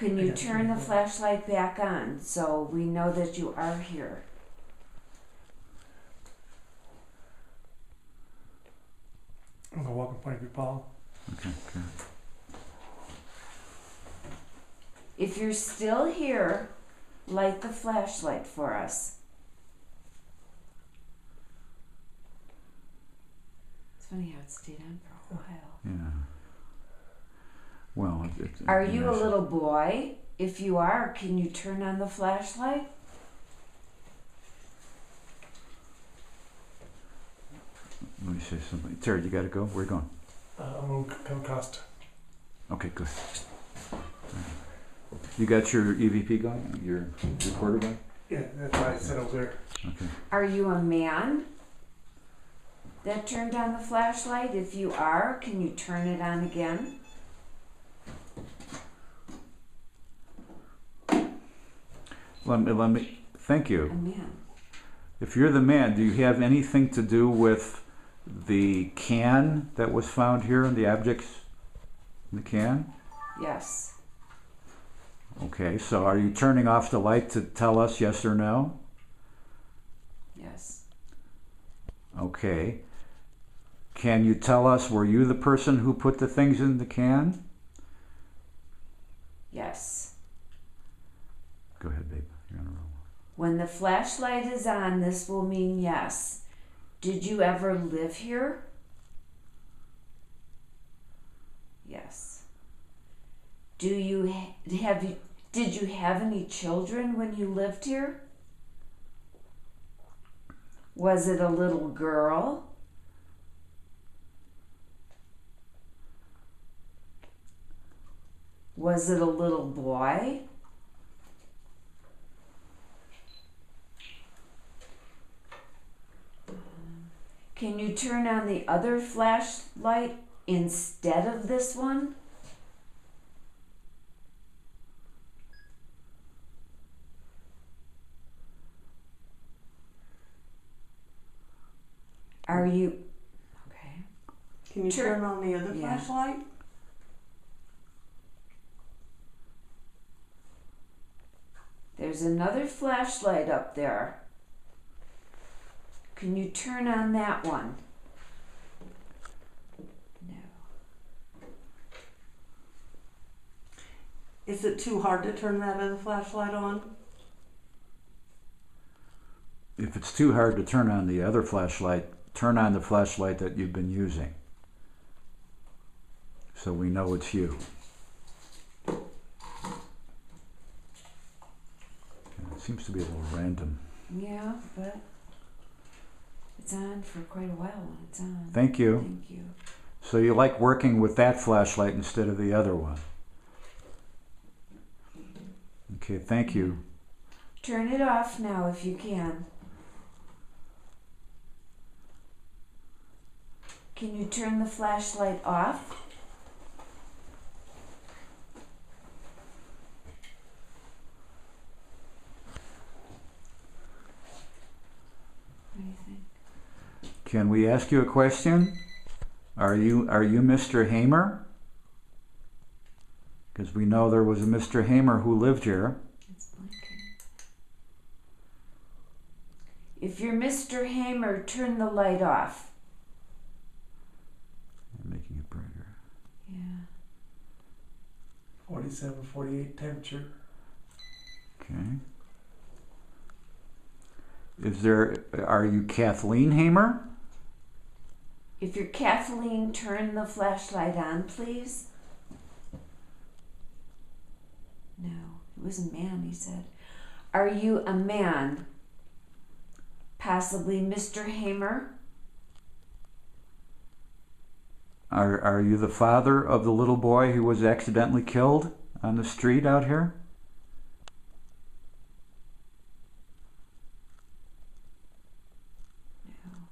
Can you turn the flashlight back on so we know that you are here? I'm going to walk in front of you, Paul. Okay, okay. If you're still here, light the flashlight for us. It's funny how it stayed on for a while. Yeah. Well, it's, are you a little boy? If you are, can you turn on the flashlight? Let me say something. Terry, you got to go? Where are you going? I'm going to Pentecost. Okay, good. You got your EVP going? Your recorder going? Yeah, that's why I said I was there. Okay. Are you a man that turned on the flashlight? If you are, can you turn it on again? Let me thank you. A man. If you're the man, do you have anything to do with the can that was found here and the objects in the can? Yes. Okay, so are you turning off the light to tell us yes or no? Yes. Okay. Can you tell us, were you the person who put the things in the can? Yes. Go ahead, babe. You're on a roll. When the flashlight is on, this will mean yes. Did you ever live here? Yes. Do you did you have any children when you lived here? Was it a little girl? Was it a little boy? Can you turn on the other flashlight instead of this one? Are you okay? Can you turn on the other flashlight? There's another flashlight up there. Can you turn on that one? No. Is it too hard to turn that other flashlight on? If it's too hard to turn on the other flashlight, turn on the flashlight that you've been using so we know it's you. And it seems to be a little random. Yeah, but it's on for quite a while when it's on. Thank you. Thank you. So you like working with that flashlight instead of the other one. Okay, thank you. Turn it off now if you can. Can you turn the flashlight off? What do you think? Can we ask you a question? Are you Mr. Hamer? Because we know there was a Mr. Hamer who lived here. It's blinking. If you're Mr. Hamer, turn the light off. Making it brighter. Yeah. 47, 48 temperature. Okay. Are you Kathleen Hamer? If you're Kathleen, turn the flashlight on, please. No, it was a man, he said. Are you a man? Possibly Mr. Hamer? Are you the father of the little boy who was accidentally killed on the street out here? No.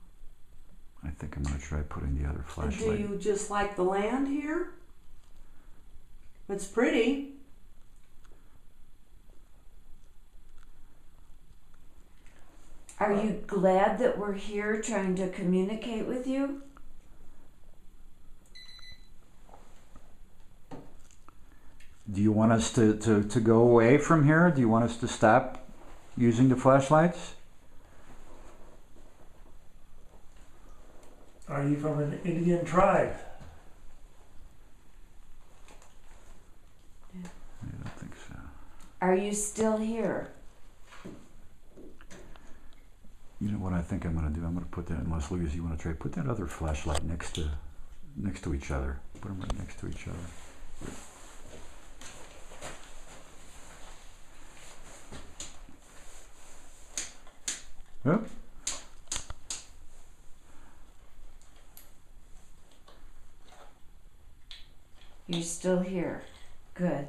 I think I'm going to try putting the other flashlight. Do you just like the land here? It's pretty. Are you glad that we're here trying to communicate with you? Do you want us to go away from here? Do you want us to stop using the flashlights? Are you from an Indian tribe? Yeah. I don't think so. Are you still here? You know what I think I'm going to do? I'm going to put that, unless Louise, you want to try, put that other flashlight next to each other. Put them right next to each other. Oh. You're still here. Good.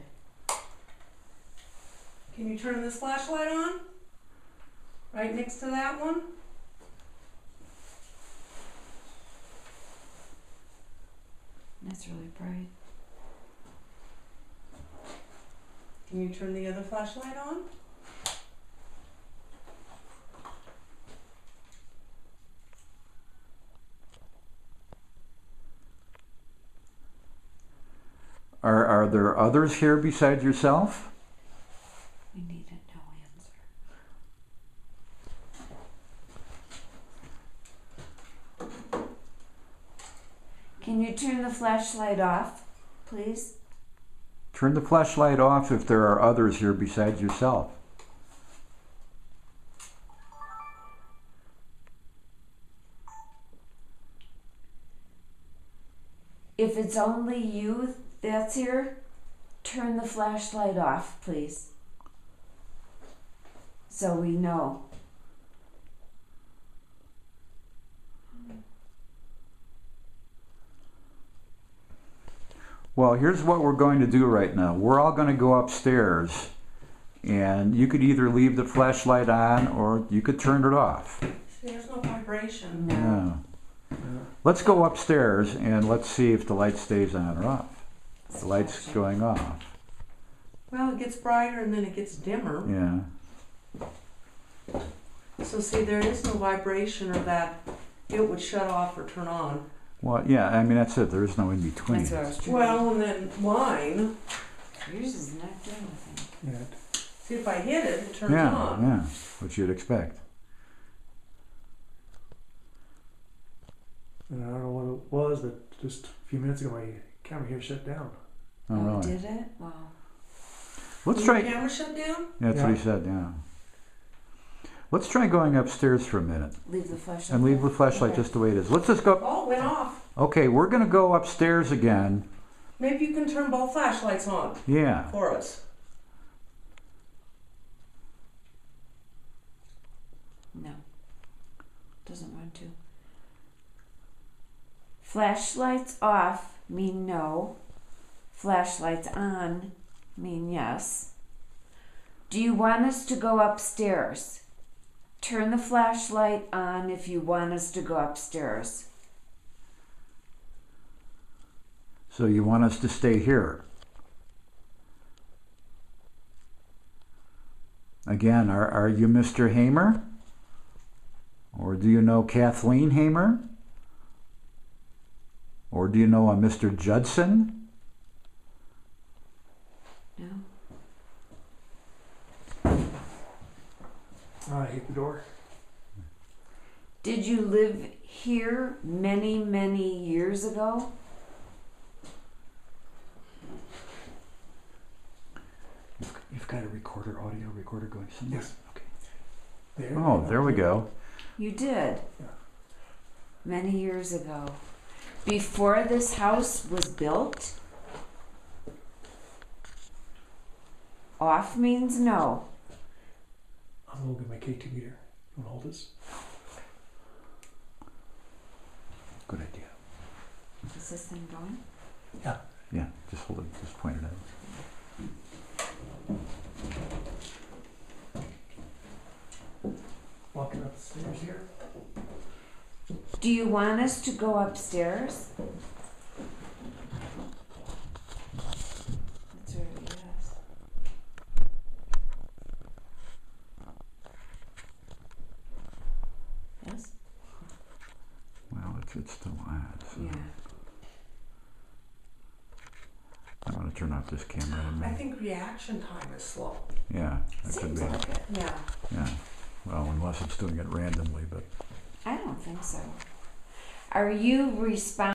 Can you turn this flashlight on? Right next to that one? That's really bright. Can you turn the other flashlight on? Are there others here besides yourself? We need a no answer. Can you turn the flashlight off, please? Turn the flashlight off if there are others here besides yourself. If it's only you that's here, turn the flashlight off, please, so we know. Well, here's what we're going to do right now. We're all going to go upstairs, and you could either leave the flashlight on or you could turn it off. There's no vibration. No. Yeah. Let's go upstairs and let's see if the light stays on or off. The light's going off. Well, it gets brighter and then it gets dimmer. Yeah. So see, there is no vibration or that it would shut off or turn on. Well, yeah, I mean, that's it. There is no in-between. That's what I was trying. Well, and then mine. Yours is not doing anything. Yeah. See, if I hit it, it turns on. Yeah, which you'd expect. And I don't know what it was, but just a few minutes ago, my camera here shut down. Oh, really? Did it? Wow. Let's try. Your camera shut down? Yeah, that's what he said. Yeah. Let's try going upstairs for a minute. Leave the flashlight. And leave the flashlight just the way it is. Let's just go. Oh, it went off. Okay, we're going to go upstairs again. Maybe you can turn both flashlights on. Yeah. For us. No. Doesn't want to. Flashlights off mean no. Flashlights on mean yes. Do you want us to go upstairs? Turn the flashlight on if you want us to go upstairs. So you want us to stay here? Again, are you Mr. Hamer? Or do you know Kathleen Hamer? Or do you know a Mr. Judson? No. I hit the door. Did you live here many, many years ago? You've got a recorder, audio recorder going somewhere? Yes. Okay. There. Oh, there we go. You did. Yeah. Many years ago. Before this house was built? Off means no. I'm going to get my KT meter. You want to hold this? Good idea. Is this thing going? Yeah. Yeah, just hold it. Just point it out. Walking up the stairs here. Do you want us to go upstairs? That's where it is. Yes? Well, it's still on. So yeah. I'm going to turn on. out this camera to me. I think reaction time is slow. Yeah, that seems could be. Like it. Yeah. Yeah. Well, unless it's doing it randomly, but I don't think so. Are you responding?